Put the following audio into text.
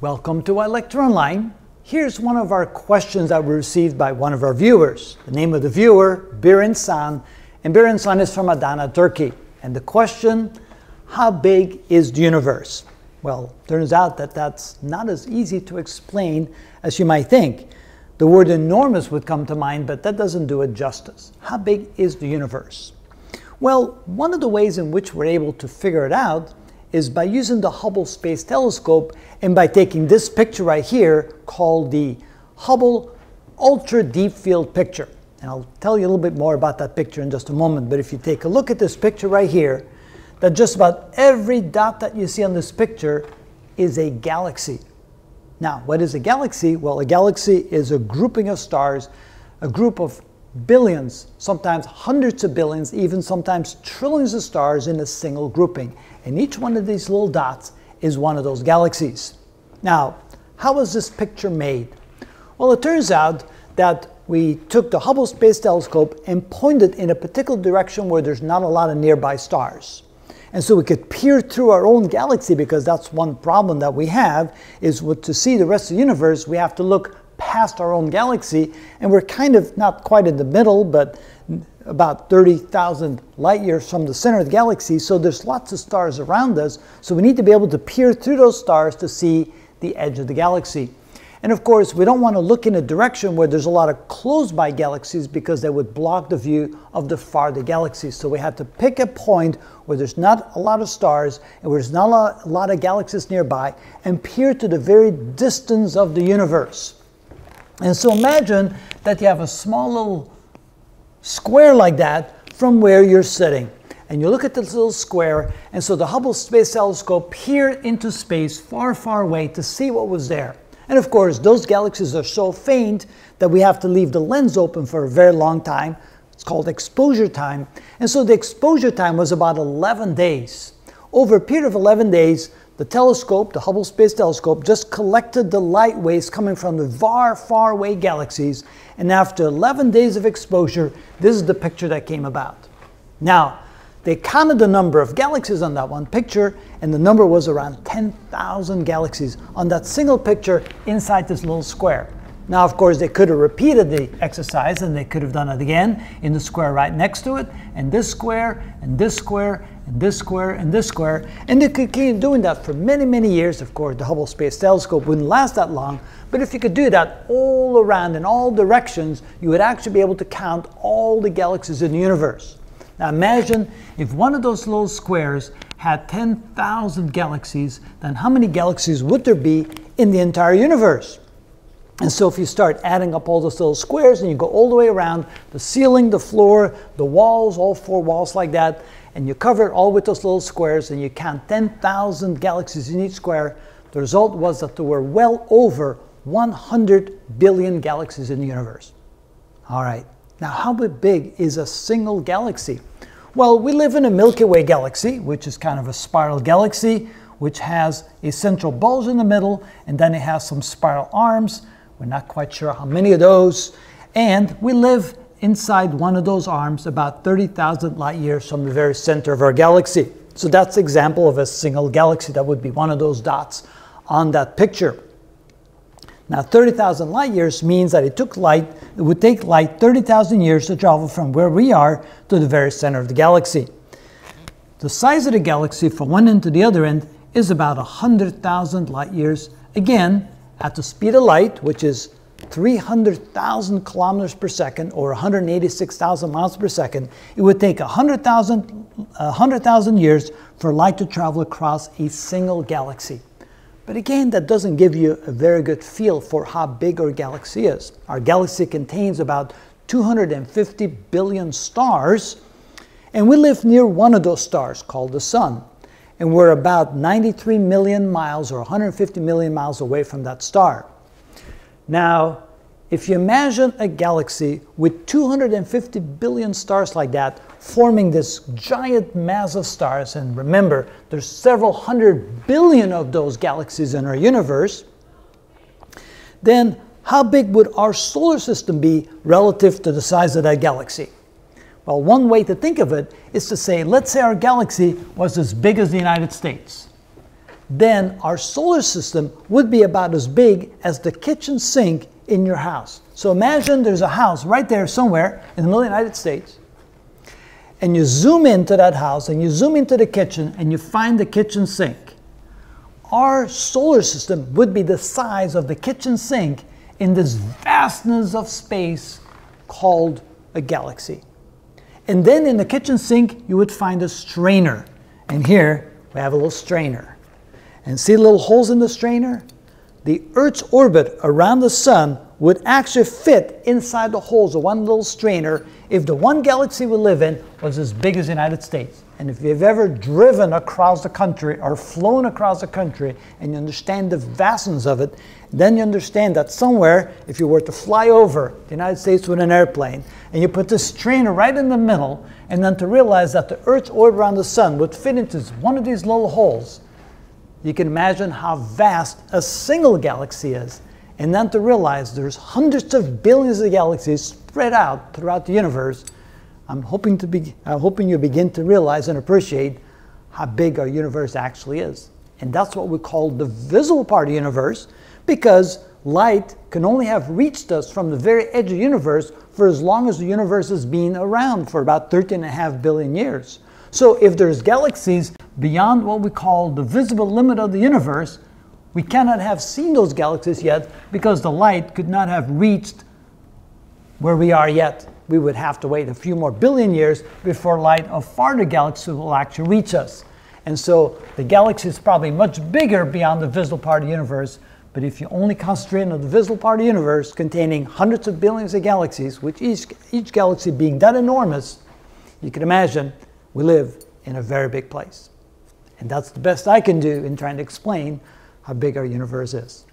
Welcome to iLecture Online. Here's one of our questions that we received by one of our viewers. The name of the viewer, Biren San, and Biren San is from Adana, Turkey. And the question, how big is the universe? Well, turns out that that's not as easy to explain as you might think. The word enormous would come to mind, but that doesn't do it justice. How big is the universe? Well, one of the ways in which we're able to figure it out is by using the Hubble Space Telescope and by taking this picture right here called the Hubble Ultra Deep Field Picture. And I'll tell you a little bit more about that picture in just a moment, but if you take a look at this picture right here, that just about every dot that you see on this picture is a galaxy. Now, what is a galaxy? Well, a galaxy is a grouping of stars, a group of billions, sometimes hundreds of billions, even sometimes trillions of stars in a single grouping. And each one of these little dots is one of those galaxies. Now, how was this picture made? Well, it turns out that we took the Hubble Space Telescope and pointed in a particular direction where there's not a lot of nearby stars. And so we could peer through our own galaxy, because that's one problem that we have, is to see the rest of the universe, we have to look past our own galaxy, and we're kind of not quite in the middle, but about 30,000 light years from the center of the galaxy, so there's lots of stars around us, so we need to be able to peer through those stars to see the edge of the galaxy. And of course, we don't want to look in a direction where there's a lot of close-by galaxies, because they would block the view of the farther galaxies. So we had to pick a point where there's not a lot of stars and where there's not a lot of galaxies nearby, and peer to the very distance of the universe. And so imagine that you have a small little square like that from where you're sitting. And you look at this little square, and so the Hubble Space Telescope peered into space far, far away to see what was there. And of course, those galaxies are so faint that we have to leave the lens open for a very long time. It's called exposure time. And so the exposure time was about 11 days. Over a period of 11 days, the telescope, the Hubble Space Telescope, just collected the light waves coming from the far, far away galaxies. And after 11 days of exposure, this is the picture that came about. Now, they counted the number of galaxies on that one picture, and the number was around 10,000 galaxies on that single picture inside this little square. Now, of course, they could have repeated the exercise, and they could have done it again in the square right next to it, and this square, and this square, and this square, and this square. And they could keep doing that for many, many years. Of course, the Hubble Space Telescope wouldn't last that long, but if you could do that all around in all directions, you would actually be able to count all the galaxies in the universe. Now imagine if one of those little squares had 10,000 galaxies, then how many galaxies would there be in the entire universe? And so if you start adding up all those little squares and you go all the way around the ceiling, the floor, the walls, all four walls like that, and you cover it all with those little squares and you count 10,000 galaxies in each square, the result was that there were well over 100 billion galaxies in the universe. All right. Now, how big is a single galaxy? Well, we live in a Milky Way galaxy, which is kind of a spiral galaxy, which has a central bulge in the middle, and then it has some spiral arms. We're not quite sure how many of those. And we live inside one of those arms about 30,000 light years from the very center of our galaxy. So that's an example of a single galaxy. That would be one of those dots on that picture. Now, 30,000 light years means that it would take light 30,000 years to travel from where we are to the very center of the galaxy. The size of the galaxy from one end to the other end is about 100,000 light years, again, at the speed of light, which is 300,000 kilometers per second, or 186,000 miles per second. It would take 100,000 years for light to travel across a single galaxy. But again, that doesn't give you a very good feel for how big our galaxy is. Our galaxy contains about 250 billion stars, and we live near one of those stars called the Sun. And we're about 93 million miles or 150 million miles away from that star. Now, if you imagine a galaxy with 250 billion stars like that, forming this giant mass of stars, and remember, there's several hundred billion of those galaxies in our universe, then how big would our solar system be relative to the size of that galaxy? Well, one way to think of it is to say, let's say our galaxy was as big as the United States. then our solar system would be about as big as the kitchen sink in your house. So imagine there's a house right there somewhere in the middle of the United States, and you zoom into that house and you zoom into the kitchen and you find the kitchen sink. Our solar system would be the size of the kitchen sink in this vastness of space called a galaxy. And then in the kitchen sink you would find a strainer, and here we have a little strainer. And see the little holes in the strainer? The Earth's orbit around the Sun would actually fit inside the holes of one little strainer if the one galaxy we live in was as big as the United States. And if you've ever driven across the country or flown across the country and you understand the vastness of it, then you understand that somewhere, if you were to fly over the United States with an airplane and you put this strainer right in the middle, and then to realize that the Earth's orbit around the Sun would fit into one of these little holes, you can imagine how vast a single galaxy is. And then to realize there's hundreds of billions of galaxies spread out throughout the universe, I'm hoping you begin to realize and appreciate how big our universe actually is. And that's what we call the visible part of the universe, because light can only have reached us from the very edge of the universe for as long as the universe has been around, for about 13.5 billion years. So if there's galaxies beyond what we call the visible limit of the universe, we cannot have seen those galaxies yet, because the light could not have reached where we are yet. We would have to wait a few more billion years before light of farther galaxies will actually reach us. And so the galaxy is probably much bigger beyond the visible part of the universe. But if you only concentrate on the visible part of the universe, containing hundreds of billions of galaxies, which each galaxy being that enormous, you can imagine we live in a very big place. And that's the best I can do in trying to explain how big our universe is.